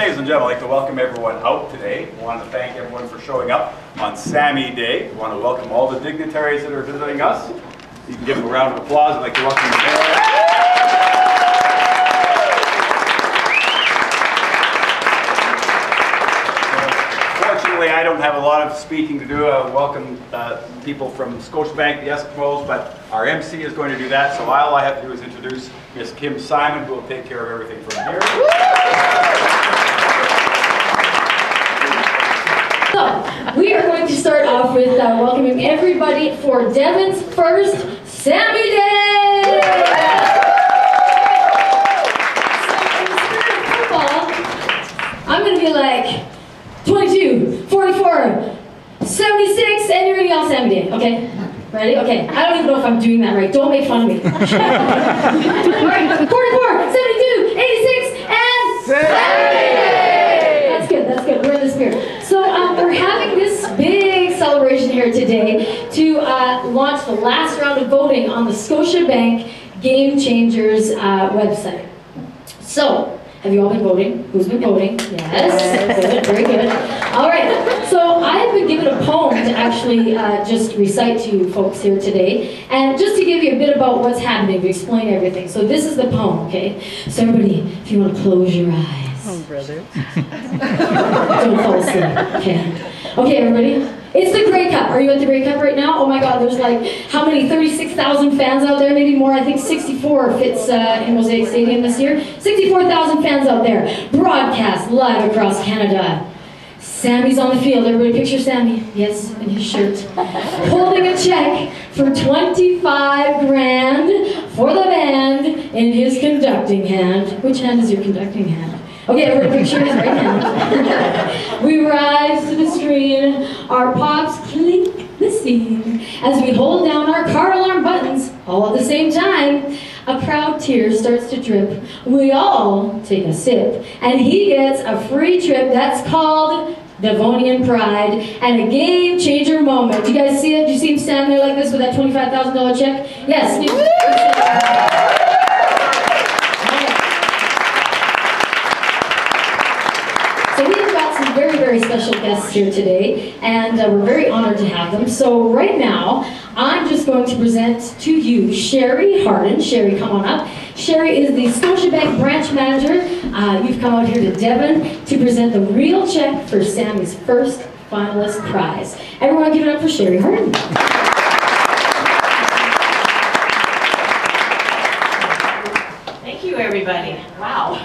Ladies and gentlemen, I'd like to welcome everyone out today. I want to thank everyone for showing up on Sammy Day. I want to welcome all the dignitaries that are visiting us. You can give them a round of applause. I'd like to welcome the mayor. Fortunately, I don't have a lot of speaking to do. I welcome people from Scotiabank, the Eskimos, but our MC is going to do that. So all I have to do is introduce Miss Kym Simon, who will take care of everything from here. So, we are going to start off with welcoming everybody for Devon's first Sammy Day! So, in the spirit of football, I'm going to be like 22, 44, 76, and you're going to yell Sammy Day, okay? Ready? Okay, I don't even know if I'm doing that right. Don't make fun of me. All right, 44, 72, 86, and 70! That's good, that's good. We're in the spirit. So we're having this big celebration here today to launch the last round of voting on the Scotiabank Game Changers website. So, have you all been voting? Who's been voting? Yes. Good, very good. All right, so I've been given a poem to actually just recite to you folks here today. And just to give you a bit about what's happening, to explain everything. So this is the poem, okay? So everybody, if you want to close your eyes. Oh, brother. Don't fall asleep, okay? Okay, everybody. It's the Grey Cup. Are you at the Grey Cup right now? Oh my God, there's like, how many, 36,000 fans out there? Maybe more, I think 64 fits in Mosaic Stadium this year. 64,000 fans out there. Broadcast live across Canada. Sammy's on the field. Everybody picture Sammy. Yes, in his shirt. Holding a check for 25 grand for the band in his conducting hand. Which hand is your conducting hand? Okay, everybody picture his right hand. We rise to the screen, our pops clink the scene. As we hold down our car alarm buttons, all at the same time, a proud tear starts to drip. We all take a sip, and he gets a free trip that's called Devonian Pride, and a game changer moment. Do you guys see it? Do you see him standing there like this with that $25,000 check? Yes. Very special guests here today, and we're very honored to have them. So right now, I'm just going to present to you Sherry Hardin. Sherry, come on up. Sherry is the Scotiabank branch manager. You've come out here to Devon to present the real check for Sammy's first finalist prize. Everyone give it up for Sherry Hardin. Thank you, everybody. Wow.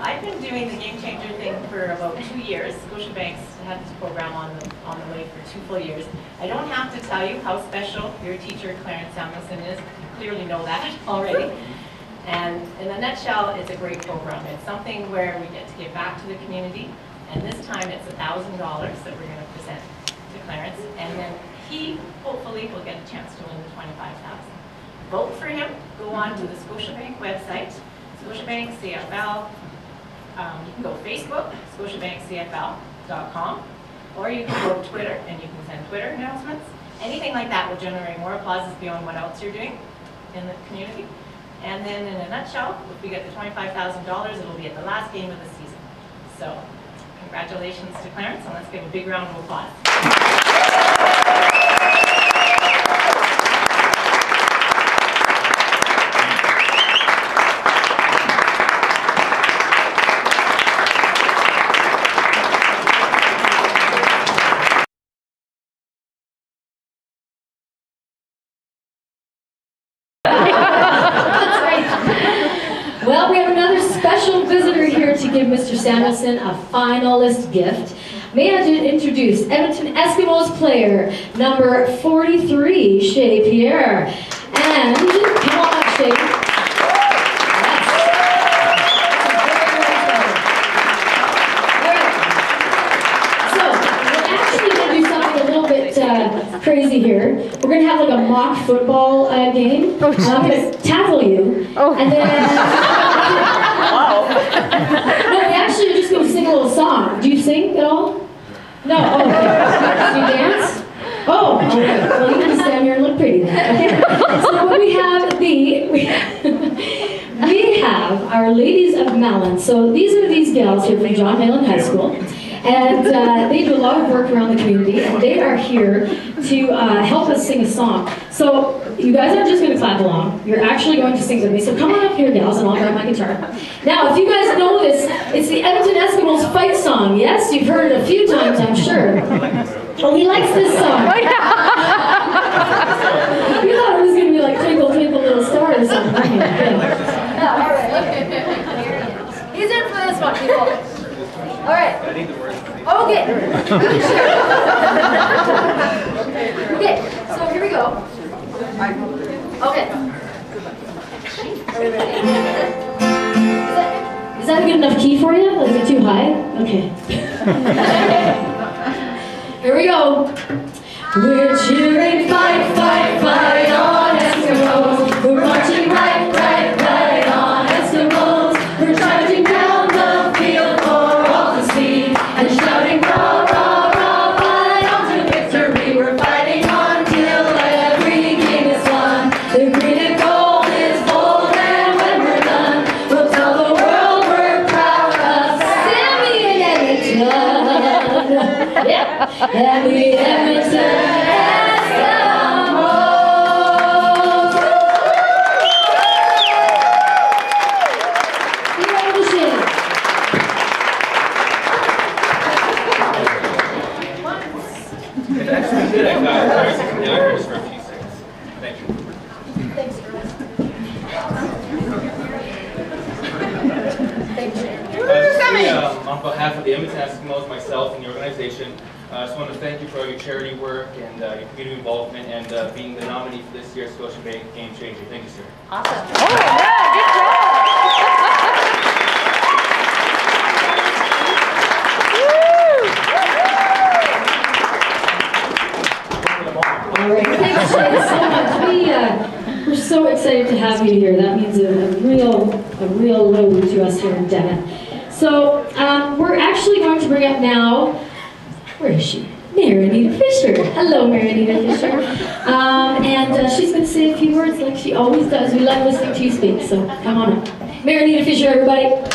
I've been doing the Game Changer thing for about 2 years. Scotiabank's had this program on the way for 2 full years. I don't have to tell you how special your teacher, Clarence Samuelson, is. You clearly know that already. And in a nutshell, it's a great program. It's something where we get to give back to the community. And this time it's $1,000 that we're going to present to Clarence. And then he, hopefully, will get a chance to win the $25,000. Vote for him. Go on to the Scotiabank website. Scotiabank CFL. You can go Facebook, ScotiabankCFL.com, or you can go to Twitter, and you can send Twitter announcements. Anything like that will generate more applauses beyond what else you're doing in the community. And then in a nutshell, if we get the $25,000, it will be at the last game of the season. So congratulations to Clarence, and let's give a big round of applause. Mr. Samuelson a finalist gift. May I introduce Edmonton Eskimos player number 43, Shea Pierre. And come on up, Shea. Yes. So we're actually going to do something a little bit crazy here. We're going to have like a mock football game. Oh, I'm going to tackle you. Oh. And then. No, we actually are just going to sing a little song. Do you sing at all? No. Oh, okay. Do you dance? Oh, okay. Well, you can stand here and look pretty then. Okay. So we have our Ladies of Maland. So these are these gals here from John Maland High School, and they do a lot of work around the community, and they are here to help us sing a song. So you guys aren't just going to clap along, you're actually going to sing with me. So come on up here, gals, and I'll grab my guitar. Now, if you guys know this, it's the Edmonton Eskimos fight song. Yes, you've heard it a few times, I'm sure. Well, he likes this song. We thought it was going to be like Twinkle, Twinkle, Little Star or something. Yeah. He's in for this one, people. All right. I need the words. Okay. Okay, so here we go. Okay. Is that a good enough key for you? Is it too high? Okay. Here we go. We're cheering, fight, fight, fight on Eskimos. We're marching right, right, right on Eskimos. We're charging down the field for all to see and shouting, rah, rah, rah, fight on to victory. We're fighting on till every game is won. The green and gold is bold, and when we're done, we'll tell the world we're proud of Sammy and Anita. Yeah. Happy Edmonton Eskimos. On behalf of the Edmonton Eskimos, myself, and the organization, I just want to thank you for all your charity work and your community involvement and being the nominee for this year's Scotiabank Game Changer. Thank you, sir. Awesome. Oh, yeah, good job. All right. Thanks, so much. We're so excited to have you here. That means a real load to us here in Devon. So we're actually going to bring up now. Where is she? Anita Fisher. Hello, Anita Fisher. She's going to say a few words like she always does. We love listening to you speak, so come on up. Anita Fisher, everybody. Well,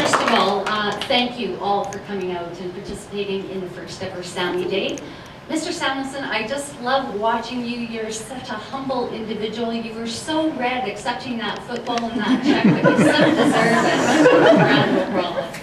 first of all, thank you all for coming out and participating in the first ever Sammy Day. Mr. Samuelson, I just love watching you. You're such a humble individual. You were so red accepting that football and that check, but you so deserve it. Round of applause.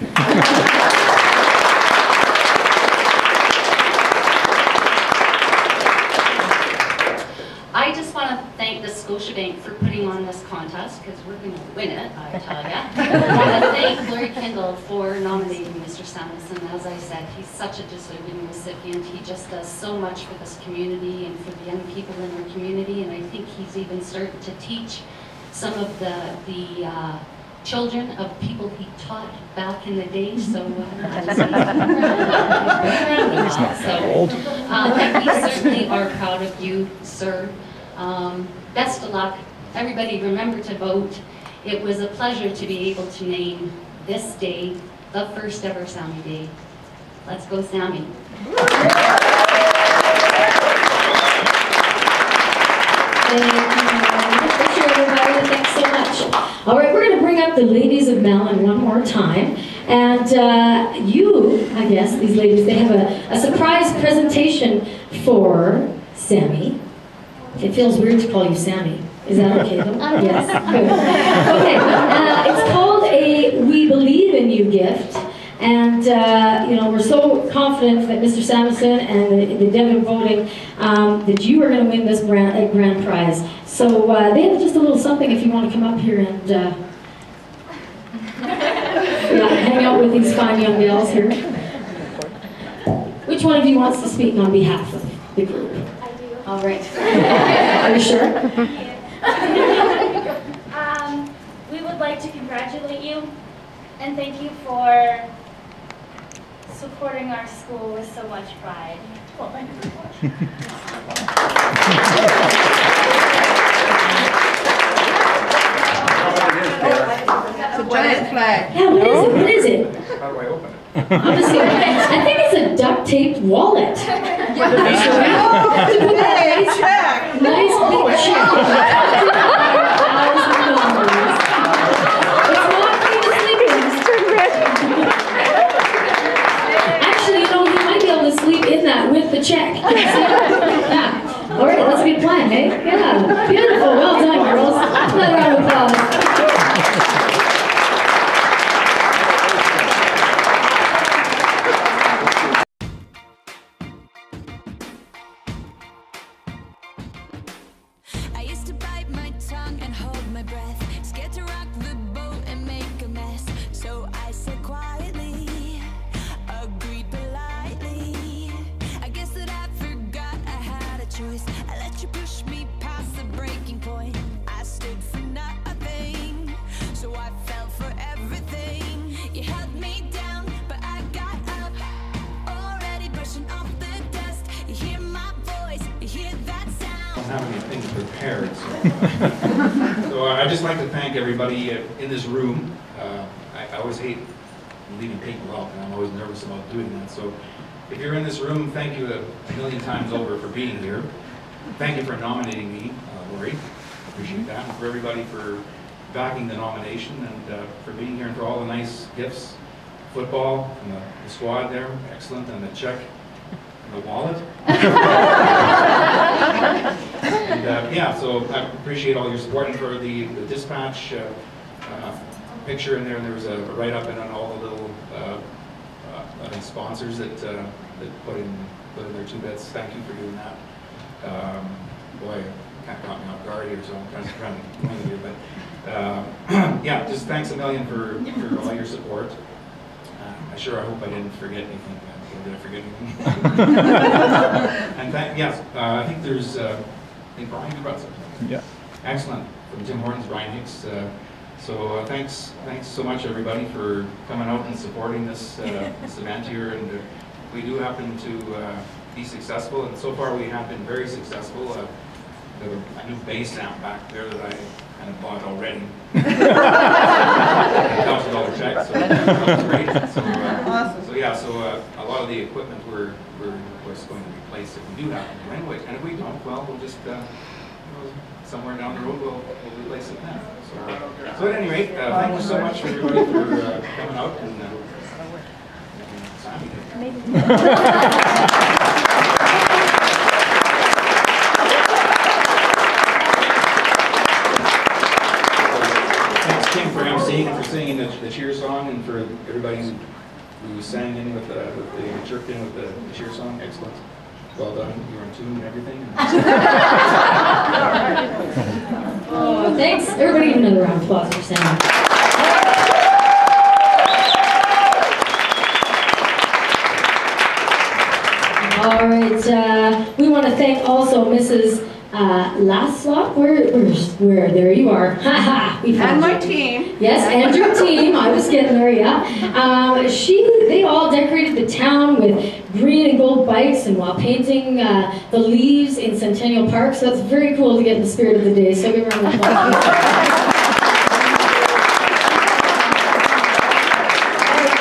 I just want to thank the Scotiabank for putting on this contest, because we're going to win it, I tell ya. I want to thank Lori Kendall for nominating Mr. Samuelson. As I said, he's such a deserving recipient. He just does so much for this community and for the young people in our community, and I think he's even started to teach some of the children of people he taught back in the day. So we certainly are proud of you, sir. Best of luck. Everybody, remember to vote. It was a pleasure to be able to name this day the first ever Sammy Day. Let's go, Sammy. Thank you, everybody. Thanks so much. All right, we're going to bring up the Ladies of Maland one more time. And you, I guess, these ladies, they have a surprise presentation for Sammy. It feels weird to call you Sammy. Is that okay, though? Yes. Good. Okay. It's called a We Believe in You gift. And, you know, we're so confident that Mr. Samuelson and the Devon voting that you are going to win this grand prize. So they have just a little something if you want to come up here and hang out with these fine young gals here. Which one of you wants to speak on behalf of the group? I do. All right. Are you sure? We would like to congratulate you and thank you for supporting our school with so much pride. Well, thank you so much. It's a giant flag. Yeah, what is it? How do I open it? Honestly, I think it's a duct taped wallet. Yeah. To put that nice check. Nice big check. It's not for you to sleep in. Actually, you know, you might be able to sleep in that with the check. Yeah. All right, let's be planned, eh? Yeah. Beautiful. Well done, girls. Another round of applause. Everybody in this room. I always hate leaving people out, and I'm always nervous about doing that. So if you're in this room, thank you a million times over for being here. Thank you for nominating me, Lori. Appreciate that. And for everybody for backing the nomination and for being here and for all the nice gifts. Football and the squad there, excellent, and the check and the wallet. And yeah, so I appreciate all your support, and for the dispatch picture in there. There was a write-up and on all the little sponsors that that put in their two bits. Thank you for doing that. Boy, kind of caught me off guard here, so I'm kind of trying to point here, but yeah, just thanks a million for all your support. I hope I didn't forget anything. Did I forget anything? And yes, I think there's. I think Brian brought something. Yeah. Excellent. From Tim Hortons, Brian Hicks. So thanks so much, everybody, for coming out and supporting this, this event here. And we do happen to be successful, and so far we have been very successful. A new bass amp back there that I kind of bought already. $1,000 check, so that was great. So, awesome. So yeah, so a lot of the equipment we're of course going to replace if we do have to anyway, and if we don't, well, we'll just somewhere down the road we'll replace it then. So, so at any rate, thank you so much for everybody for coming out and Sammy Day. For singing the cheer song, and for everybody who sang in with the chirped in with the cheer song. Excellent. Well done. You were in tune and everything. Oh, thanks. Everybody give another round of applause for Sam. All right. We want to thank also Mrs. Laszlo, where there you are. And my team. Yes, and your team. I was getting there, yeah. They all decorated the town with green and gold bikes, and while painting the leaves in Centennial Park. So that's very cool to get in the spirit of the day. So give her a round of applause.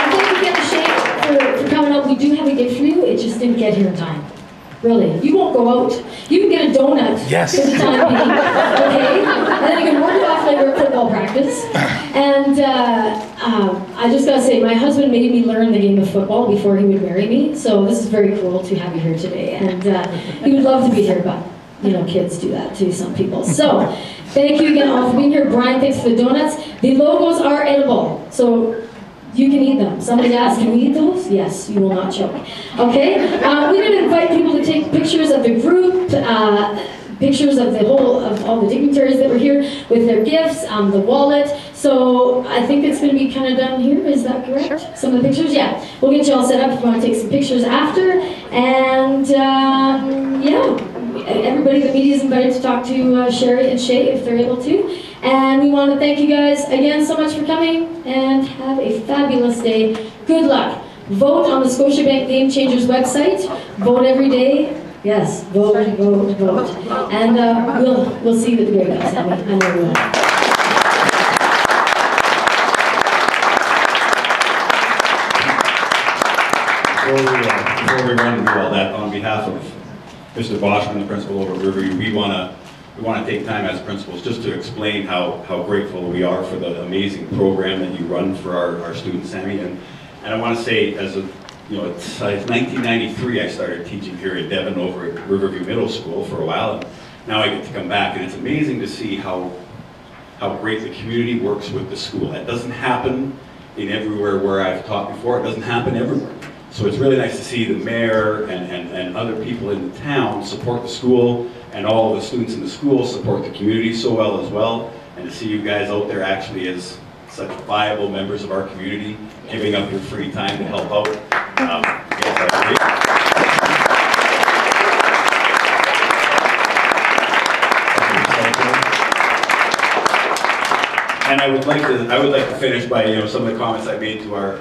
I'm going to get a shake for coming up. We do have a gift for you. It just didn't get here in time. Really, you won't go out. You can get a donut. Yes. For the time being, okay? And then you can work it off later at football practice. And I just gotta say, my husband made me learn the game of football before he would marry me. So this is very cool to have you here today. And he would love to be here, but you know, kids do that to some people. So thank you again all for being here. Brian, thanks for the donuts. The logos are edible, so you can eat them. Somebody asked, can we eat those? Yes, you will not choke. Okay? We didn't invite people to take pictures of the group, pictures of the whole, of all the dignitaries that were here with their gifts, the wallet. So I think it's going to be kind of done here. Is that correct? Sure. Some of the pictures? Yeah. We'll get you all set up if you want to take some pictures after. And yeah. Everybody in the media is invited to talk to Sherry and Shea if they're able to. And we want to thank you guys again so much for coming, and have a fabulous day. Good luck. Vote on the Scotiabank Game Changers website. Vote every day. Yes, vote. And we'll see you at the Grey Cup, Sammy. I know we will. Before we run through all that, on behalf of Mr. Boschman, the principal over Riverview, we want to take time as principals just to explain how grateful we are for the amazing program that you run for our students, Sammy. And I want to say, as a, you know, it's 1993 I started teaching here at Devon over at Riverview Middle School for a while, and now I get to come back, and it's amazing to see how great the community works with the school. That doesn't happen in everywhere where I've taught before. It doesn't happen everywhere. So it's really nice to see the mayor and other people in the town support the school, and all of the students in the school support the community so well as well, and to see you guys out there actually as such viable members of our community, giving up your free time to help out. Yes, I agree. And I would like to finish by, you know, some of the comments I made to our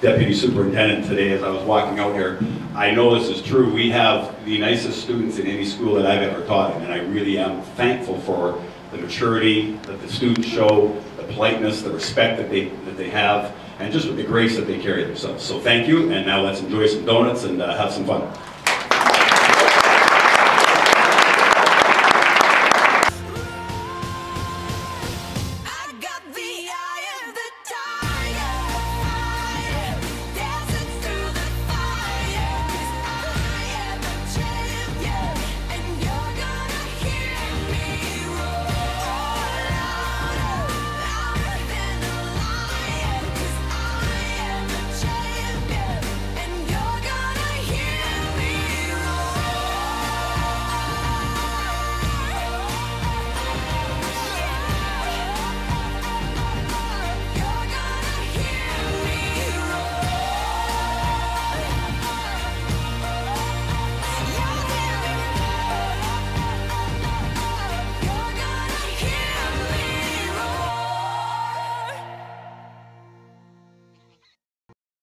deputy superintendent today as I was walking out here. I know this is true. We have the nicest students in any school that I've ever taught in, and I really am thankful for the maturity that the students show, the politeness, the respect that they have, and just with the grace that they carry themselves. So thank you, and now let's enjoy some donuts and have some fun.